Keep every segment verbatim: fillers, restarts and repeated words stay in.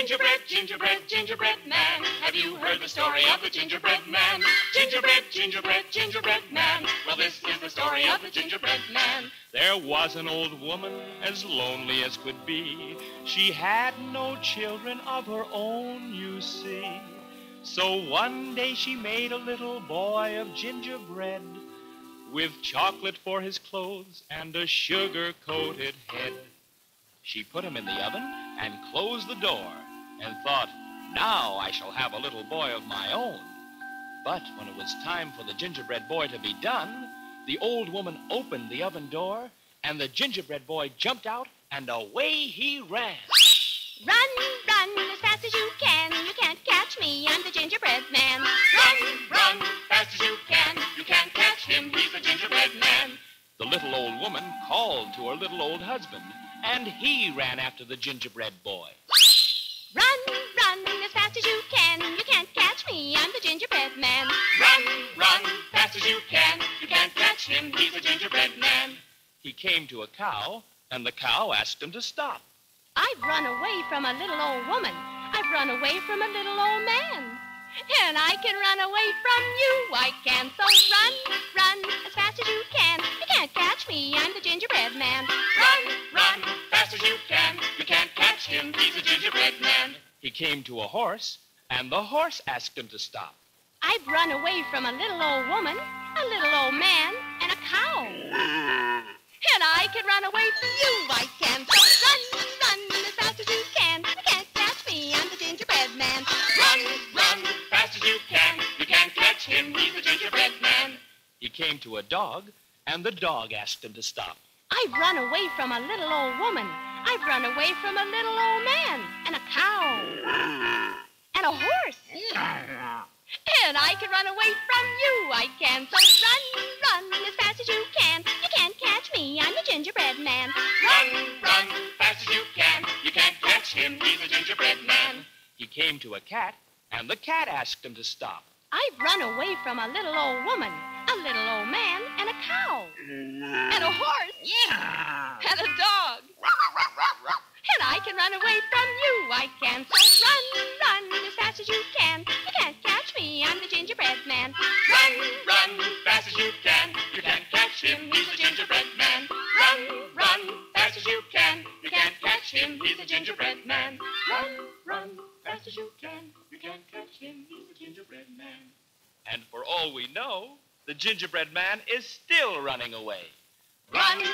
Gingerbread, gingerbread, gingerbread man. Have you heard the story of the gingerbread man? Gingerbread, gingerbread, gingerbread man. Well, this is the story of the gingerbread man. There was an old woman as lonely as could be. She had no children of her own, you see. So one day she made a little boy of gingerbread, with chocolate for his clothes and a sugar-coated head. She put him in the oven and closed the door and thought, now I shall have a little boy of my own. But when it was time for the gingerbread boy to be done, the old woman opened the oven door and the gingerbread boy jumped out and away he ran. Run, run as fast as you can. You can't catch me, I'm the gingerbread man. Run, run, fast as you can. You can't catch him, he's the gingerbread man. The little old woman called to her little old husband, and he ran after the gingerbread boy. Run, run as fast as you can. You can't catch me, I'm the gingerbread man. Run, run, fast as you can. You can't catch him, he's a gingerbread man. He came to a cow, and the cow asked him to stop. I've run away from a little old woman. I've run away from a little old man. And I can run away from you, I can. So run, run as fast as you can. You can't catch me, I'm the gingerbread man. Run, run, fast as you can. You can't catch him, he's a gingerbread man. He came to a horse, and the horse asked him to stop. I've run away from a little old woman, a little old man, and a cow. And I can run away from you, I can. So run, run as fast as you can. You can't catch me, I'm the gingerbread man. Run, run, fast as you can. You can't catch him, he's the gingerbread man. He came to a dog, and the dog asked him to stop. I've run away from a little old woman. I've run away from a little old man, and a cow, and a horse. And I can run away from you, I can. So run, run as fast as you can. You can't catch me, I'm the gingerbread man. Run, run, fast as you can. You can't catch him, he's a gingerbread man. He came to a cat, and the cat asked him to stop. I've run away from a little old woman, a little old man, and a cow, and a horse, yeah, and a dog. And I can run away from you, I can. So run, run as fast as you can. You can't catch me, I'm the gingerbread man. Run, run, fast as you can. You can't catch him, he's a gingerbread man. Run, run, fast as you can. You can't catch him, he's a gingerbread man. Run, run, fast as you can. You can't catch him, he's a gingerbread man. And for all we know, the gingerbread man is still running away. Run, run,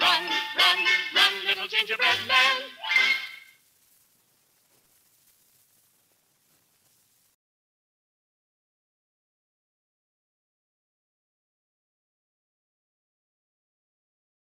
run, run, run, little gingerbread man.